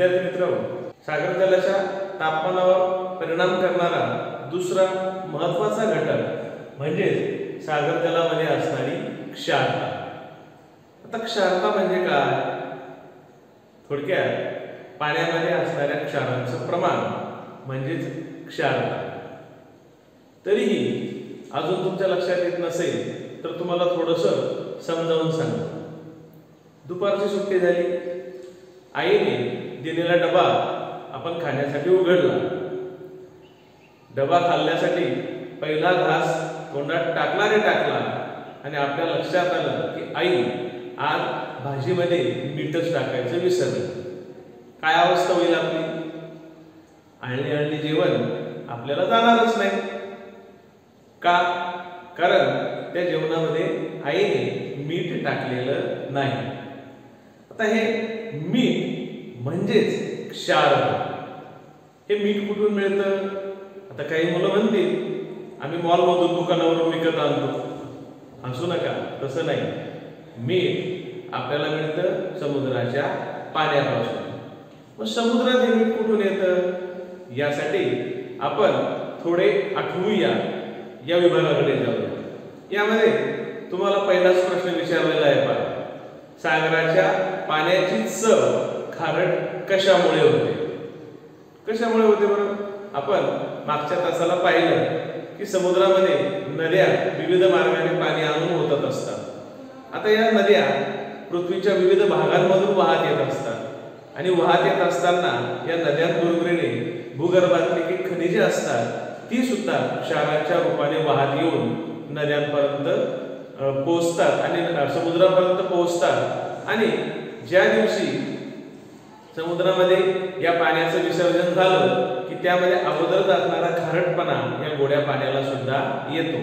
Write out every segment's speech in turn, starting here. विद्यार्थी मित्रांनो, सागर जलाच्या तापमानावर परिणाम करणारा दुसरा महत्त्वाचा घटक म्हणजे सागर जलामध्ये असणारी क्षारता। आता क्षारता म्हणजे काय? थोडक्यात पाण्यामध्ये असणाऱ्या क्षारांचं प्रमाण म्हणजे क्षारता। तरीही अजून तुमच्या लक्षात येत नसेल तर तुम्हाला थोडंसं समजावून सांगतो। दुपारची सुट्टी झाली, आईने दिलेला डबा आपण खाण्यासाठी उघडला। डबा खाल्ल्यासाठी पहिला घास तोंडात टाकला रे टाकला आणि आपल्या लक्षात आलं की आई आज भाजीमध्ये मीठच टाकायचं विसरलं। काय अवस्था होईल आपली? आणले आणले जेवण आपल्याला जाणारच नाही का? कारण त्या जेवणामध्ये आईने मीठ टाकलेलं नाही। आता हे मीठ म्हणजे क्षार। हे मीठ कुठून मिळतं? आता काही मुलं म्हणतील आम्ही मॉलमधून दुकानावरून विकत आणतो। हसू नका, तसं नाही। मीठ आपल्याला मिळतं समुद्राच्या पाण्यापासून। मग समुद्रात हे मीठ कुठून येतं? यासाठी आपण थोडे आठवूया, या विभागाकडे जाऊया। यामध्ये तुम्हाला पहिलाच प्रश्न विचारलेला आहे पहा, सागराच्या पाण्याची चव खारट कशामुळे होते? कशामुळे होते बरं? आपण मागच्या तासाला पाहिलं की समुद्रामध्ये नद्या विविध मार्गाने पाणी आणून ओतत असतात। आता या नद्या पृथ्वीच्या विविध भागांमधून वाहत येत असतात आणि वाहत येत असताना या नद्यांबरोबरीने भूगर्भातली काही खनिजे असतात ती सुद्धा क्षाराच्या रूपाने वाहत येऊन नद्यांपर्यंत पोहोचतात आणि समुद्रापर्यंत पोहोचतात। आणि ज्या दिवशी समुद्रामध्ये या पाण्याचं विसर्जन झालं की त्यामध्ये अगोदर जाणारा खारटपणा या गोड्या पाण्याला सुद्धा येतो।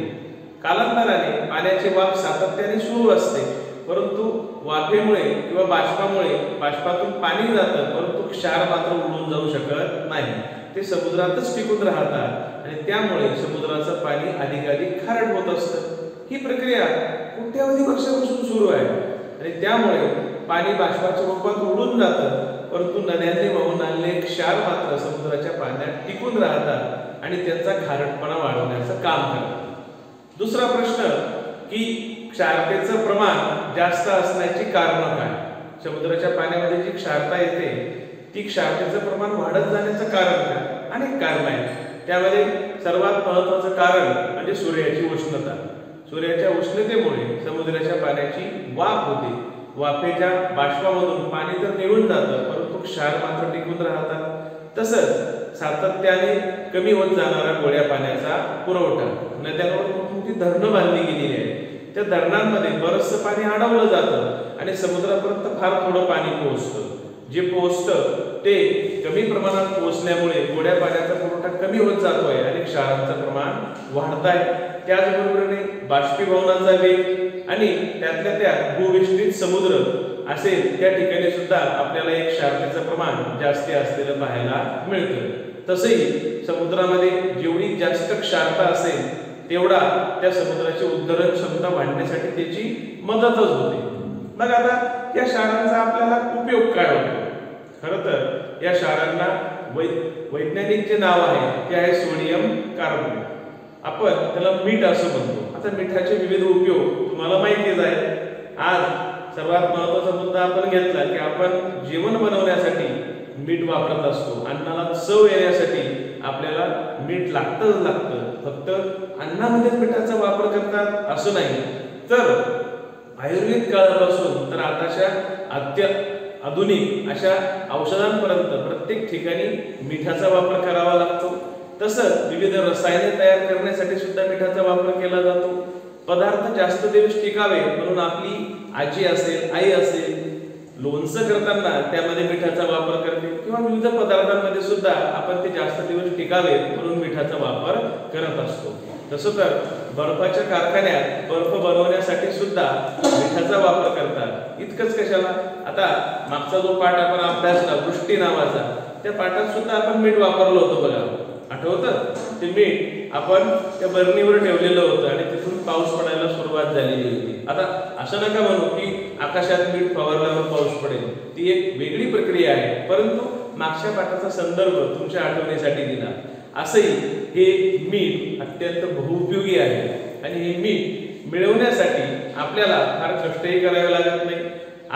कालांतराने पाण्याची वाफ सातत्याने सुरू असते, परंतु वाफेमुळे किंवा बाष्पामुळे बाष्पातून पाणी जातं, परंतु क्षार मात्र उडून जाऊ शकत नाही, ते समुद्रातच टिकून राहतात आणि त्यामुळे समुद्राचं पाणी अधिकाधिक खारट होत असतं। ही प्रक्रिया कोट्यावधी वर्षापासून सुरू आहे आणि त्यामुळे पाणी बाष्पाच्या रूपात उडून जातं, परंतु नद्यांनी वाहून आणलेले क्षार मात्र समुद्राच्या पाण्यात टिकून राहतात आणि त्यांचा खारटपणा वाढवण्याचं काम करतात। दुसरा प्रश्न की क्षारतेचं प्रमाण जास्त असण्याची कारणं काय? समुद्राच्या पाण्यामध्ये जी क्षारता येते ती क्षारतेचं प्रमाण वाढत जाण्याचं कारण काय? अनेक कारण आहेत। त्यामध्ये सर्वात महत्त्वाचं कारण म्हणजे सूर्याची उष्णता। सूर्याच्या उष्णतेमुळे समुद्राच्या पाण्याची वाफ होते। वाफेच्या बाष्पामधून पाणी तर निघून जातं, परंतु क्षार मात्र टिकून राहतात। तसंच सातत्याने कमी होत जाणारा गोड्या पाण्याचा पुरवठा, नद्यांवर मोठमोठी धरणं बांधली गेलेली आहेत, त्या धरणांमध्ये बरंचसं पाणी अडवलं जातं आणि समुद्रापर्यंत फार थोडं पाणी पोहोचतं। जे पोहोचतं ते कमी प्रमाणात पोहोचल्यामुळे गोड्या पाण्याचा पुरवठा कमी होत जातो आहे आणि क्षारांचं प्रमाण वाढत आहे। त्याचबरोबरीने बाष्पीभवनाचा वेग आणि त्यातल्या त्यात भूविष्ठित समुद्र असेल त्या ठिकाणी सुद्धा आपल्याला एक क्षारतेचं प्रमाण जास्त असलेलं पाहायला मिळतं। तसंही समुद्रामध्ये जेवढी जास्त क्षारता असेल तेवढा त्या समुद्राची उद्धरण क्षमता वाढण्यासाठी त्याची मदतच होते। मग आता या क्षारांचा आपल्याला उपयोग काय होतो? खरं तर या क्षारांना वैज्ञानिक जे नाव आहे ते आहे सोडियम कार्बोनेट। आपण त्याला मीठ असं म्हणतो। आता मिठाचे विविध उपयोग तुम्हाला माहितीच आहे। आज सर्वात महत्त्वाचा मुद्दा आपण घेतला की आपण जेवण बनवण्यासाठी मीठ वापरत असतो। अन्नाला चव येण्यासाठी आपल्याला मीठ लागतंच लागतं। फक्त अन्नामध्येच मिठाचा वापर करतात असं नाही, तर आयुर्वेद काळापासून तर आताच्या आधुनिक अशा औषधांपर्यंत प्रत्येक ठिकाणी मिठाचा वापर करावा लागतो। तसंच विविध रसायने तयार करण्यासाठी सुद्धा मिठाचा वापर केला जातो। पदार्थ जास्त दिवस टिकावे म्हणून आपली आजी असेल, आई असेल, लोणचं करताना त्यामध्ये मिठाचा वापर करते किंवा विविध पदार्थांमध्ये सुद्धा आपण ते जास्त दिवस टिकावे म्हणून मिठाचा वापर करत असतो। तसं तर बर्फाच्या कारखान्यात बर्फ बनवण्यासाठी सुद्धा मिठाचा वापर करतात। इतकंच कशाला, आता मागचा जो पाठ आपण अभ्यासला वृष्टी नावाचा, त्या पाठात सुद्धा आपण मीठ वापरलं होतं बघा, आठवतं? ते मीठ आपण त्या बरणीवर ठेवलेलं होतं आणि तिथून पाऊस पडायला सुरुवात झालेली होती। आता असं नका म्हणू की आकाशात मीठ फवारल्यावर पाऊस पडेल, ती एक वेगळी प्रक्रिया आहे। परंतु मागच्या पाठाचा संदर्भ तुमच्या आठवणीसाठी दिला। असंही हे मीठ अत्यंत बहुउपयोगी आहे आणि हे मीठ मिळवण्यासाठी आपल्याला फार कष्टही करावे लागत नाही।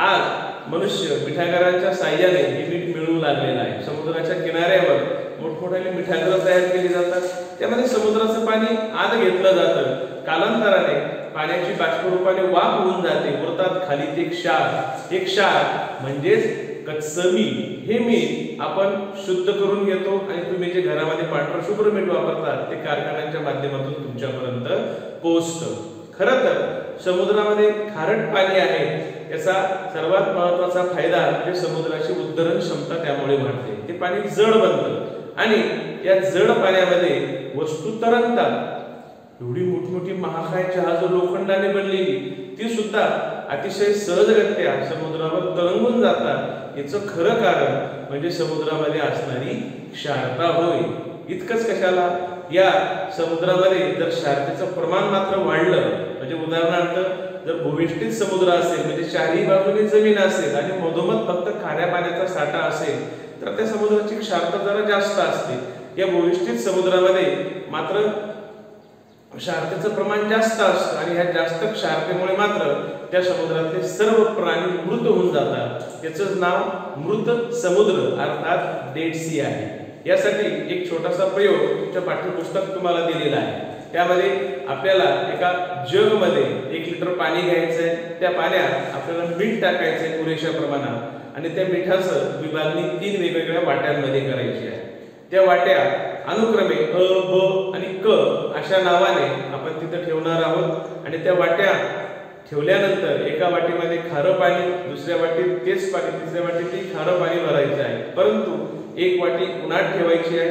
आज मनुष्य मिठागरांच्या साहाय्याने हे मीठ मिळवू लागलेला आहे। समुद्राच्या किनाऱ्यावर मोठमोठ्याने मिठागर तयार केली जातात, त्यामध्ये समुद्राचं पाणी आत घेतलं जातं, कालांतराने पाण्याची बाष्परूपाने वाफ होऊन जाते, उरतात खाली ते क्षार। एक क्षार म्हणजेच कच्चं मीठ। हे मीठ आपण शुद्ध करून घेतो आणि तुम्ही जे घरामध्ये पांढर शुभ्र मीठ वापरतात ते कारखान्यांच्या माध्यमातून तुमच्यापर्यंत पोहोचतं। खरं तर समुद्रामध्ये खारट पाणी आहे, याचा सर्वात महत्त्वाचा फायदा म्हणजे समुद्राची उद्धरण क्षमता त्यामुळे वाढते, ते पाणी जड बनतं आणि या जड पाण्यामध्ये वस्तू तरंगतात। एवढी मोठमोठी महाकाय जहाज लोखंडाने बनलेली ती सुद्धा अतिशय सहजगत्या समुद्रावर तरंगून जातात। याचं खरं कारण म्हणजे समुद्रामध्ये असणारी क्षारता होय। इतकंच कशाला, या समुद्रामध्ये जर क्षारतेचं प्रमाण मात्र वाढलं म्हणजे उदाहरणार्थ जर भूविष्ठित समुद्र असेल म्हणजे चारही बाजूने जमीन असेल आणि मधोमध फक्त खाऱ्या पाण्याचा साठा असेल तर त्या समुद्राची क्षारता जरा जास्त असते। या भूविष्ठित समुद्रामध्ये मात्र क्षारतेचं प्रमाण जास्त असतं आणि ह्या जास्त क्षारतेमुळे मात्र त्या समुद्रातले सर्व प्राणी मृत होऊन जातात। याचं नाव मृत समुद्र अर्थात डेड सी आहे। यासाठी एक छोटासा प्रयोग तुमच्या पाठ्यपुस्तक तुम्हाला दिलेला आहे, त्यामध्ये आपल्याला एका जगमध्ये 1 लिटर पाणी घ्यायचं आहे, त्या पाण्यात आपल्याला मीठ टाकायचं आहे पुरेशा प्रमाणात आणि त्या मिठाचं विभागणी 3 वेगवेगळ्या वाट्यांमध्ये करायची आहे। त्या वाट्या अनुक्रमे अ ब आणि क अशा नावाने आपण तिथे ठेवणार आहोत आणि त्या वाट्या ठेवल्यानंतर एका वाटीमध्ये खारं पाणी, दुसऱ्या वाटीत तेच पाणी, तिसऱ्या वाटीत खारं पाणी भरायचं आहे। परंतु एक वाटी उन्हात ठेवायची आहे,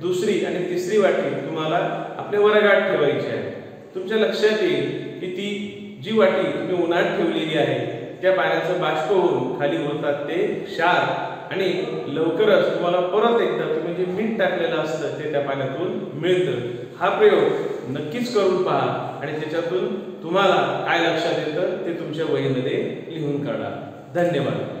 दुसरी आणि तिसरी वाटी तुम्हाला आपल्या वरगाठ ठेवायची आहे। तुमच्या लक्षात येईल की ती जी वाटी तुम्ही उन्हात ठेवलेली आहे त्या पाण्याचं बाष्प होऊन खाली उरतात ते क्षार आणि लवकरच तुम्हाला परत एकदा तुम्ही जे मीठ टाकलेलं असतं ते त्या पाण्यातून मिळतं। हा प्रयोग नक्कीच करून पहा आणि त्याच्यातून तुम्हाला काय लक्षात येतं ते तुमच्या वहीमध्ये लिहून काढा। धन्यवाद।